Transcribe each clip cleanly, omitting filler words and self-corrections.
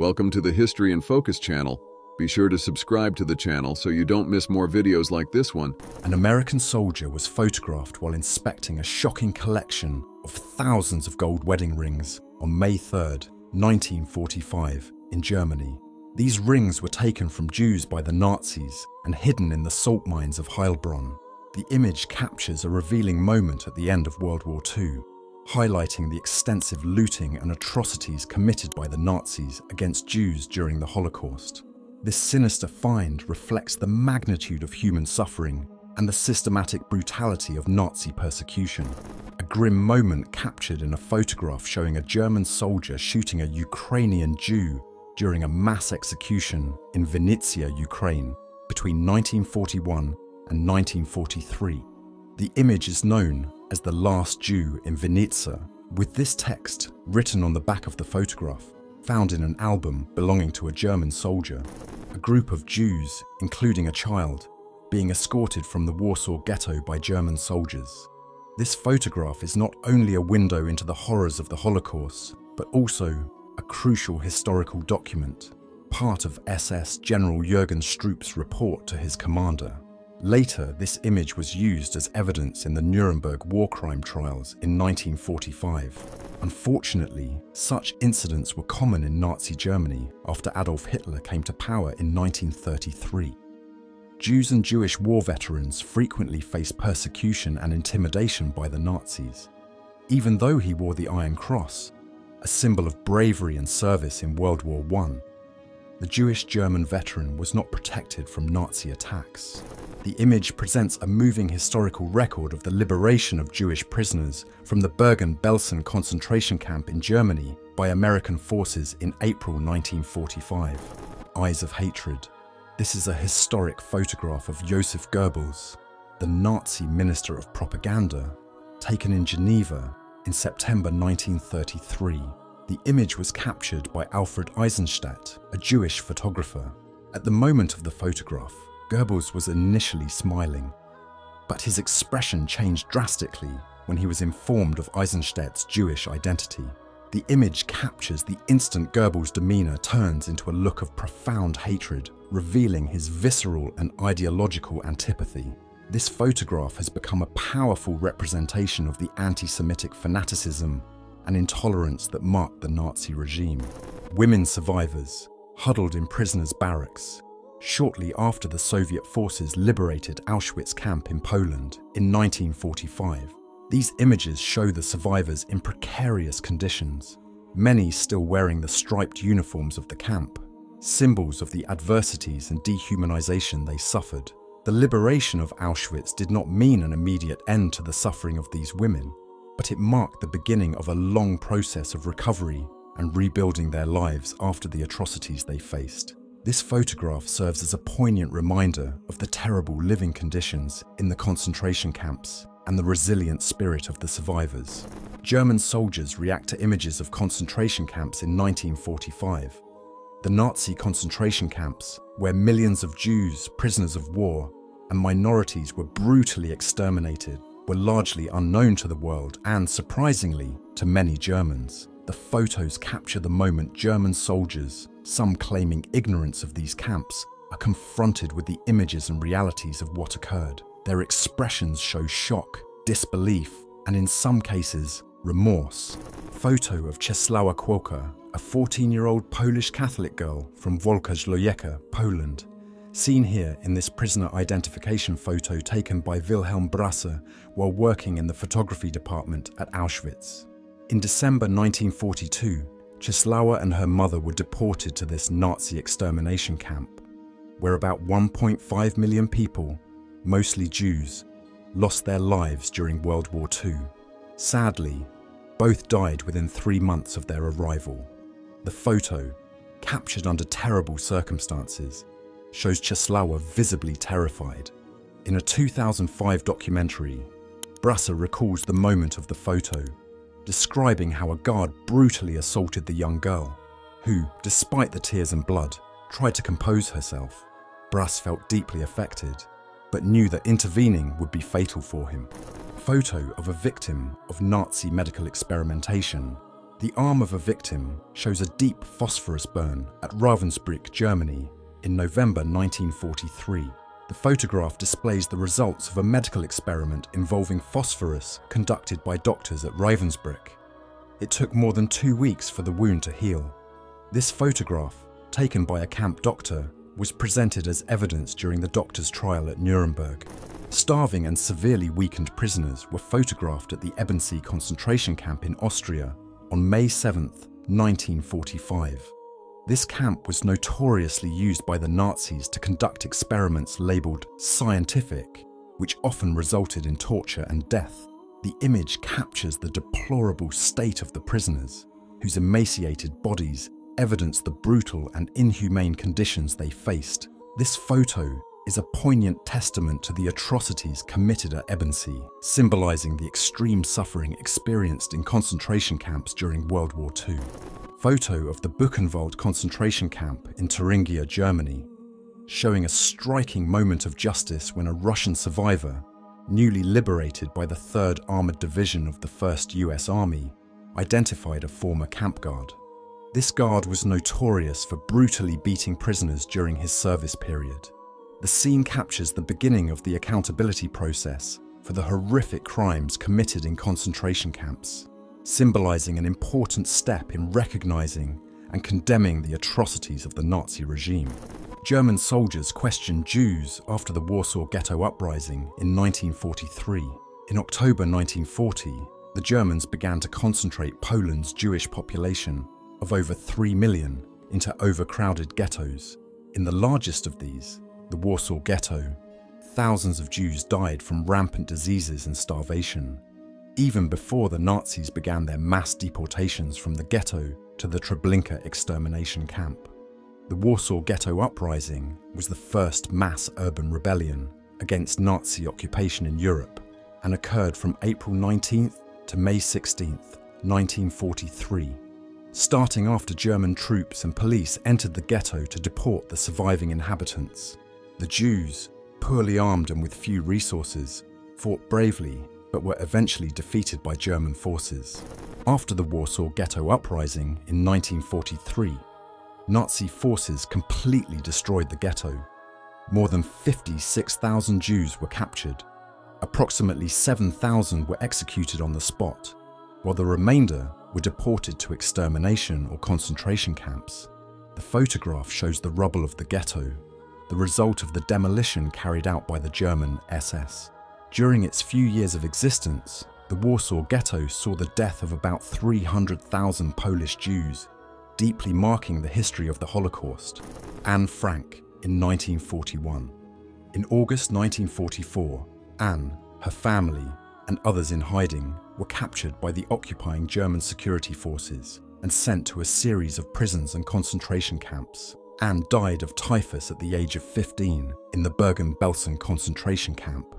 Welcome to the History in Focus channel. Be sure to subscribe to the channel so you don't miss more videos like this one. An American soldier was photographed while inspecting a shocking collection of thousands of gold wedding rings on May 3rd, 1945, in Germany. These rings were taken from Jews by the Nazis and hidden in the salt mines of Heilbronn. The image captures a revealing moment at the end of World War II, highlighting the extensive looting and atrocities committed by the Nazis against Jews during the Holocaust. This sinister find reflects the magnitude of human suffering and the systematic brutality of Nazi persecution. A grim moment captured in a photograph showing a German soldier shooting a Ukrainian Jew during a mass execution in Vinnytsia, Ukraine, between 1941 and 1943. The image is known as The Last Jew in Vinnytsia, with this text written on the back of the photograph, found in an album belonging to a German soldier. A group of Jews, including a child, being escorted from the Warsaw Ghetto by German soldiers. This photograph is not only a window into the horrors of the Holocaust, but also a crucial historical document, part of SS General Jürgen Stroop's report to his commander. Later, this image was used as evidence in the Nuremberg war crime trials in 1945. Unfortunately, such incidents were common in Nazi Germany after Adolf Hitler came to power in 1933. Jews and Jewish war veterans frequently faced persecution and intimidation by the Nazis. Even though he wore the Iron Cross, a symbol of bravery and service in World War I, the Jewish German veteran was not protected from Nazi attacks. The image presents a moving historical record of the liberation of Jewish prisoners from the Bergen-Belsen concentration camp in Germany by American forces in April 1945. Eyes of Hatred. This is a historic photograph of Josef Goebbels, the Nazi Minister of Propaganda, taken in Geneva in September 1933. The image was captured by Alfred Eisenstaedt, a Jewish photographer. At the moment of the photograph, Goebbels was initially smiling, but his expression changed drastically when he was informed of Eisenstaedt's Jewish identity. The image captures the instant Goebbels' demeanor turns into a look of profound hatred, revealing his visceral and ideological antipathy. This photograph has become a powerful representation of the anti-Semitic fanaticism and intolerance that marked the Nazi regime. Women survivors, huddled in prisoners' barracks. Shortly after the Soviet forces liberated Auschwitz camp in Poland in 1945, these images show the survivors in precarious conditions, many still wearing the striped uniforms of the camp, symbols of the adversities and dehumanization they suffered. The liberation of Auschwitz did not mean an immediate end to the suffering of these women, but it marked the beginning of a long process of recovery and rebuilding their lives after the atrocities they faced. This photograph serves as a poignant reminder of the terrible living conditions in the concentration camps and the resilient spirit of the survivors. German soldiers react to images of concentration camps in 1945. The Nazi concentration camps, where millions of Jews, prisoners of war, and minorities were brutally exterminated, were largely unknown to the world and, surprisingly, to many Germans. The photos capture the moment German soldiers, some claiming ignorance of these camps, are confronted with the images and realities of what occurred. Their expressions show shock, disbelief, and in some cases, remorse. Photo of Czesława Kwoka, a 14-year-old Polish Catholic girl from Wolka Poland, seen here in this prisoner identification photo taken by Wilhelm Brasse while working in the photography department at Auschwitz. In December 1942, Czesława and her mother were deported to this Nazi extermination camp, where about 1.5 million people, mostly Jews, lost their lives during World War II. Sadly, both died within 3 months of their arrival. The photo, captured under terrible circumstances, shows Czesława visibly terrified. In a 2005 documentary, Brasse recalls the moment of the photo, describing how a guard brutally assaulted the young girl, who, despite the tears and blood, tried to compose herself. Brasse felt deeply affected, but knew that intervening would be fatal for him. Photo of a victim of Nazi medical experimentation, The arm of a victim shows a deep phosphorus burn at Ravensbrück, Germany, in November 1943. The photograph displays the results of a medical experiment involving phosphorus conducted by doctors at Ravensbrück. It took more than 2 weeks for the wound to heal. This photograph, taken by a camp doctor, was presented as evidence during the doctor's trial at Nuremberg. Starving and severely weakened prisoners were photographed at the Ebensee concentration camp in Austria on May 7, 1945. This camp was notoriously used by the Nazis to conduct experiments labelled scientific, which often resulted in torture and death. The image captures the deplorable state of the prisoners, whose emaciated bodies evidence the brutal and inhumane conditions they faced. This photo is a poignant testament to the atrocities committed at Ebensee, symbolising the extreme suffering experienced in concentration camps during World War II. Photo of the Buchenwald concentration camp in Thuringia, Germany, showing a striking moment of justice when a Russian survivor, newly liberated by the 3rd Armoured Division of the 1st US Army, identified a former camp guard. This guard was notorious for brutally beating prisoners during his service period. The scene captures the beginning of the accountability process for the horrific crimes committed in concentration camps, symbolising an important step in recognising and condemning the atrocities of the Nazi regime. German soldiers questioned Jews after the Warsaw Ghetto uprising in 1943. In October 1940, the Germans began to concentrate Poland's Jewish population of over 3 million into overcrowded ghettos. In the largest of these, the Warsaw Ghetto, thousands of Jews died from rampant diseases and starvation, even before the Nazis began their mass deportations from the ghetto to the Treblinka extermination camp. The Warsaw Ghetto Uprising was the first mass urban rebellion against Nazi occupation in Europe and occurred from April 19th to May 16th, 1943. Starting after German troops and police entered the ghetto to deport the surviving inhabitants, the Jews, poorly armed and with few resources, fought bravely but were eventually defeated by German forces. After the Warsaw Ghetto Uprising in 1943, Nazi forces completely destroyed the ghetto. More than 56,000 Jews were captured. Approximately 7,000 were executed on the spot, while the remainder were deported to extermination or concentration camps. The photograph shows the rubble of the ghetto, the result of the demolition carried out by the German SS. During its few years of existence, the Warsaw Ghetto saw the death of about 300,000 Polish Jews, deeply marking the history of the Holocaust. Anne Frank in 1941. In August 1944, Anne, her family, and others in hiding were captured by the occupying German security forces and sent to a series of prisons and concentration camps. Anne died of typhus at the age of 15 in the Bergen-Belsen concentration camp.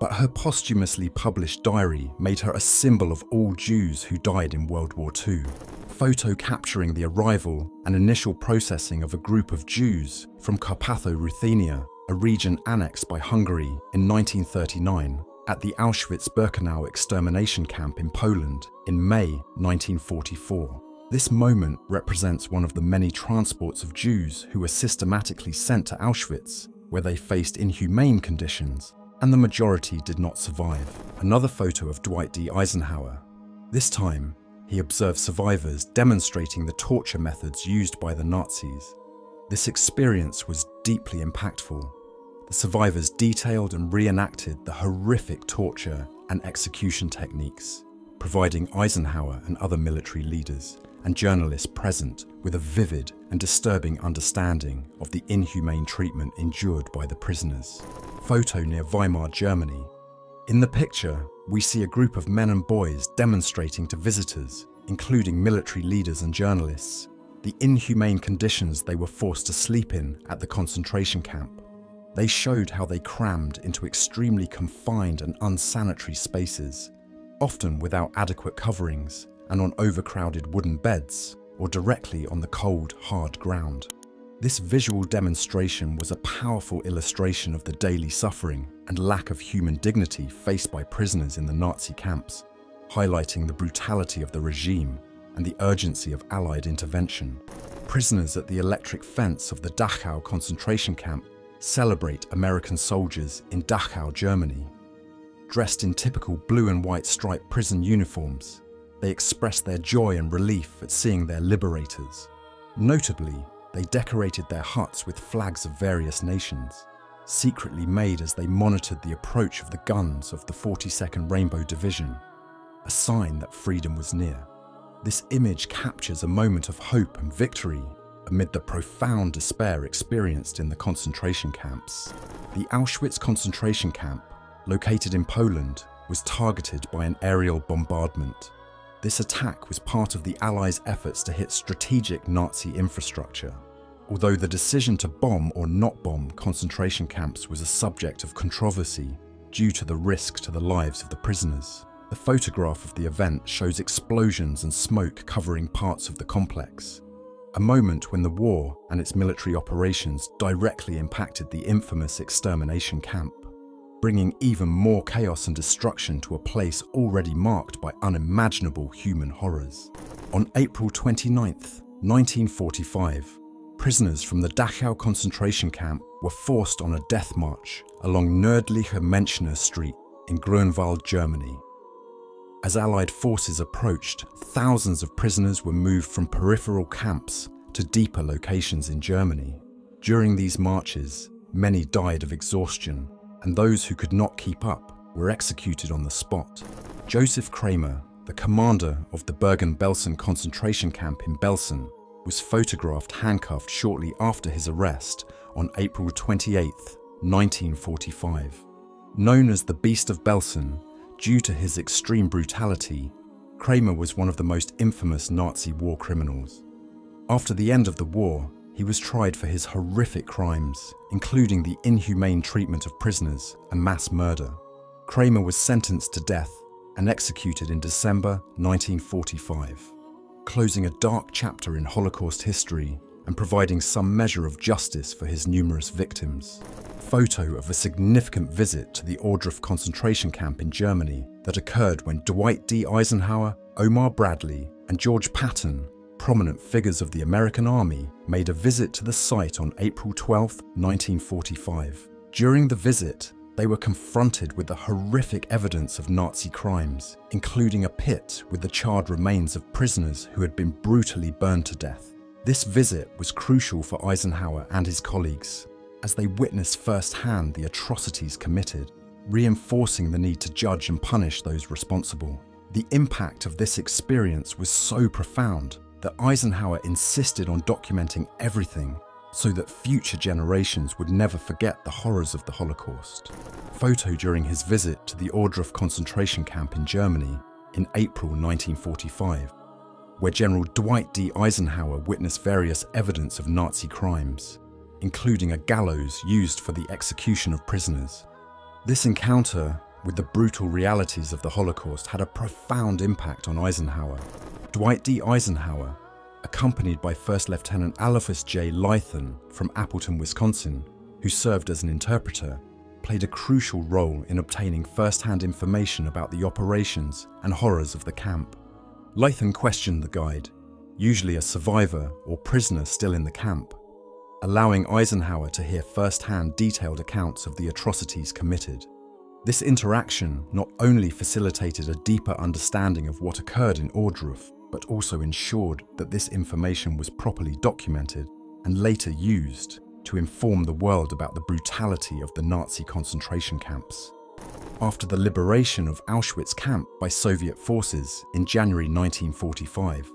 But her posthumously published diary made her a symbol of all Jews who died in World War II. Photo capturing the arrival and initial processing of a group of Jews from Carpatho-Ruthenia, a region annexed by Hungary in 1939, at the Auschwitz-Birkenau extermination camp in Poland in May 1944. This moment represents one of the many transports of Jews who were systematically sent to Auschwitz, where they faced inhumane conditions, and the majority did not survive. Another photo of Dwight D. Eisenhower. This time, he observed survivors demonstrating the torture methods used by the Nazis. This experience was deeply impactful. The survivors detailed and reenacted the horrific torture and execution techniques, providing Eisenhower and other military leaders and journalists present with a vivid and disturbing understanding of the inhumane treatment endured by the prisoners. Photo near Weimar, Germany. In the picture, we see a group of men and boys demonstrating to visitors, including military leaders and journalists, the inhumane conditions they were forced to sleep in at the concentration camp. They showed how they crammed into extremely confined and unsanitary spaces, often without adequate coverings and on overcrowded wooden beds, or directly on the cold, hard ground. This visual demonstration was a powerful illustration of the daily suffering and lack of human dignity faced by prisoners in the Nazi camps, highlighting the brutality of the regime and the urgency of Allied intervention. Prisoners at the electric fence of the Dachau concentration camp celebrate American soldiers in Dachau, Germany. Dressed in typical blue and white striped prison uniforms, they express their joy and relief at seeing their liberators. Notably, they decorated their huts with flags of various nations, secretly made as they monitored the approach of the guns of the 42nd Rainbow Division, a sign that freedom was near. This image captures a moment of hope and victory amid the profound despair experienced in the concentration camps. The Auschwitz concentration camp, located in Poland, was targeted by an aerial bombardment. This attack was part of the Allies' efforts to hit strategic Nazi infrastructure. Although the decision to bomb or not bomb concentration camps was a subject of controversy due to the risk to the lives of the prisoners, the photograph of the event shows explosions and smoke covering parts of the complex, a moment when the war and its military operations directly impacted the infamous extermination camp, bringing even more chaos and destruction to a place already marked by unimaginable human horrors. On April 29th, 1945, prisoners from the Dachau concentration camp were forced on a death march along Nördliche Münchner Street in Grunwald, Germany. As Allied forces approached, thousands of prisoners were moved from peripheral camps to deeper locations in Germany. During these marches, many died of exhaustion, and those who could not keep up were executed on the spot. Joseph Kramer, the commander of the Bergen-Belsen concentration camp in Belsen, was photographed handcuffed shortly after his arrest on April 28, 1945. Known as the Beast of Belsen due to his extreme brutality, Kramer was one of the most infamous Nazi war criminals. After the end of the war, he was tried for his horrific crimes, including the inhumane treatment of prisoners and mass murder. Kramer was sentenced to death and executed in December 1945, closing a dark chapter in Holocaust history and providing some measure of justice for his numerous victims. Photo of a significant visit to the Ohrdruf concentration camp in Germany that occurred when Dwight D. Eisenhower, Omar Bradley, and George Patton, prominent figures of the American Army, made a visit to the site on April 12, 1945. During the visit, they were confronted with the horrific evidence of Nazi crimes, including a pit with the charred remains of prisoners who had been brutally burned to death. This visit was crucial for Eisenhower and his colleagues, as they witnessed firsthand the atrocities committed, reinforcing the need to judge and punish those responsible. The impact of this experience was so profound that Eisenhower insisted on documenting everything so that future generations would never forget the horrors of the Holocaust. Photo during his visit to the Ohrdruf concentration camp in Germany in April 1945, where General Dwight D. Eisenhower witnessed various evidence of Nazi crimes, including a gallows used for the execution of prisoners. This encounter with the brutal realities of the Holocaust had a profound impact on Eisenhower. Dwight D. Eisenhower, accompanied by First Lieutenant Alphys J. Lytham from Appleton, Wisconsin, who served as an interpreter, played a crucial role in obtaining first-hand information about the operations and horrors of the camp. Lytham questioned the guide, usually a survivor or prisoner still in the camp, allowing Eisenhower to hear first-hand detailed accounts of the atrocities committed. This interaction not only facilitated a deeper understanding of what occurred in Ohrdruf, but also ensured that this information was properly documented and later used to inform the world about the brutality of the Nazi concentration camps. After the liberation of Auschwitz camp by Soviet forces in January 1945,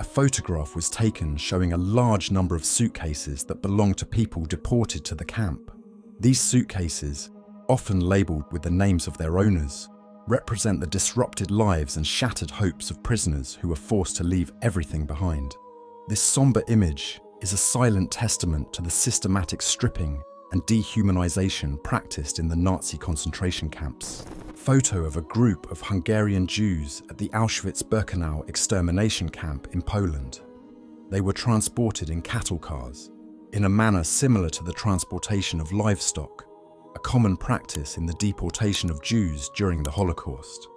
a photograph was taken showing a large number of suitcases that belonged to people deported to the camp. These suitcases, often labelled with the names of their owners, represent the disrupted lives and shattered hopes of prisoners who were forced to leave everything behind. This sombre image is a silent testament to the systematic stripping and dehumanization practiced in the Nazi concentration camps. Photo of a group of Hungarian Jews at the Auschwitz-Birkenau extermination camp in Poland. They were transported in cattle cars, in a manner similar to the transportation of livestock, a common practice in the deportation of Jews during the Holocaust.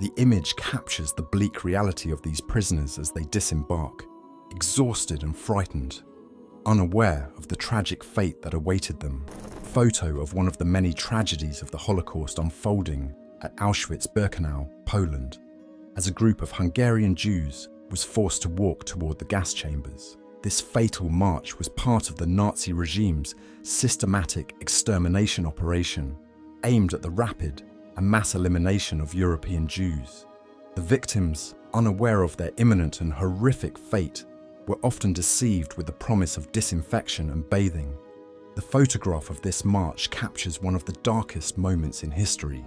The image captures the bleak reality of these prisoners as they disembark, exhausted and frightened, unaware of the tragic fate that awaited them. Photo of one of the many tragedies of the Holocaust unfolding at Auschwitz-Birkenau, Poland, as a group of Hungarian Jews was forced to walk toward the gas chambers. This fatal march was part of the Nazi regime's systematic extermination operation, aimed at the rapid and mass elimination of European Jews. The victims, unaware of their imminent and horrific fate, were often deceived with the promise of disinfection and bathing. The photograph of this march captures one of the darkest moments in history,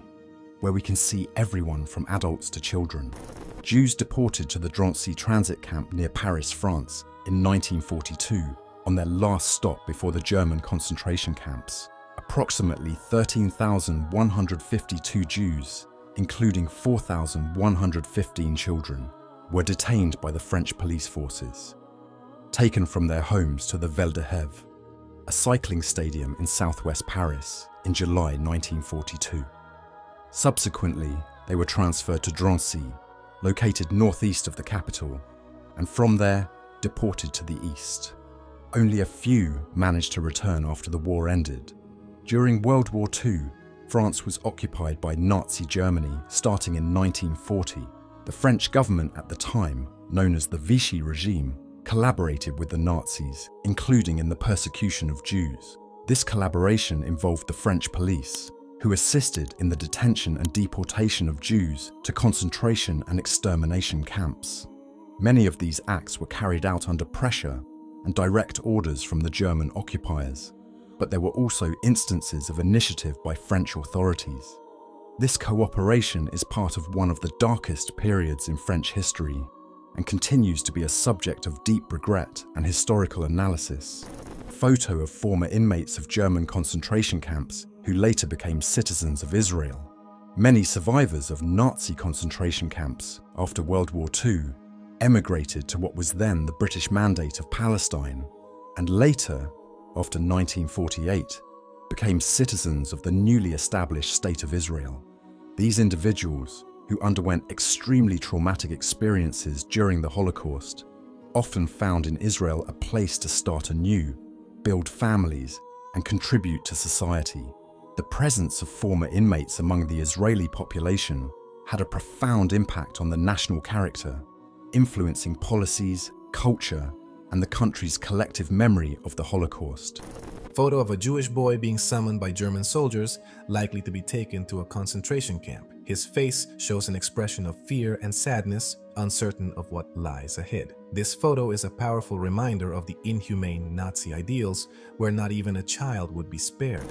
where we can see everyone from adults to children. Jews deported to the Drancy transit camp near Paris, France in 1942 on their last stop before the German concentration camps. Approximately 13,152 Jews, including 4,115 children, were detained by the French police forces, taken from their homes to the Val de Hève, a cycling stadium in southwest Paris, in July 1942. Subsequently, they were transferred to Drancy, located northeast of the capital, and from there, deported to the east. Only a few managed to return after the war ended. During World War II, France was occupied by Nazi Germany starting in 1940. The French government at the time, known as the Vichy regime, collaborated with the Nazis, including in the persecution of Jews. This collaboration involved the French police, who assisted in the detention and deportation of Jews to concentration and extermination camps. Many of these acts were carried out under pressure and direct orders from the German occupiers, but there were also instances of initiative by French authorities. This cooperation is part of one of the darkest periods in French history and continues to be a subject of deep regret and historical analysis. Photo of former inmates of German concentration camps who later became citizens of Israel. Many survivors of Nazi concentration camps after World War II emigrated to what was then the British Mandate of Palestine, and later, after 1948, became citizens of the newly established State of Israel. These individuals, who underwent extremely traumatic experiences during the Holocaust, often found in Israel a place to start anew, build families, and contribute to society. The presence of former inmates among the Israeli population had a profound impact on the national character, influencing policies, culture, and the country's collective memory of the Holocaust. Photo of a Jewish boy being summoned by German soldiers, likely to be taken to a concentration camp. His face shows an expression of fear and sadness, uncertain of what lies ahead. This photo is a powerful reminder of the inhumane Nazi ideals, where not even a child would be spared.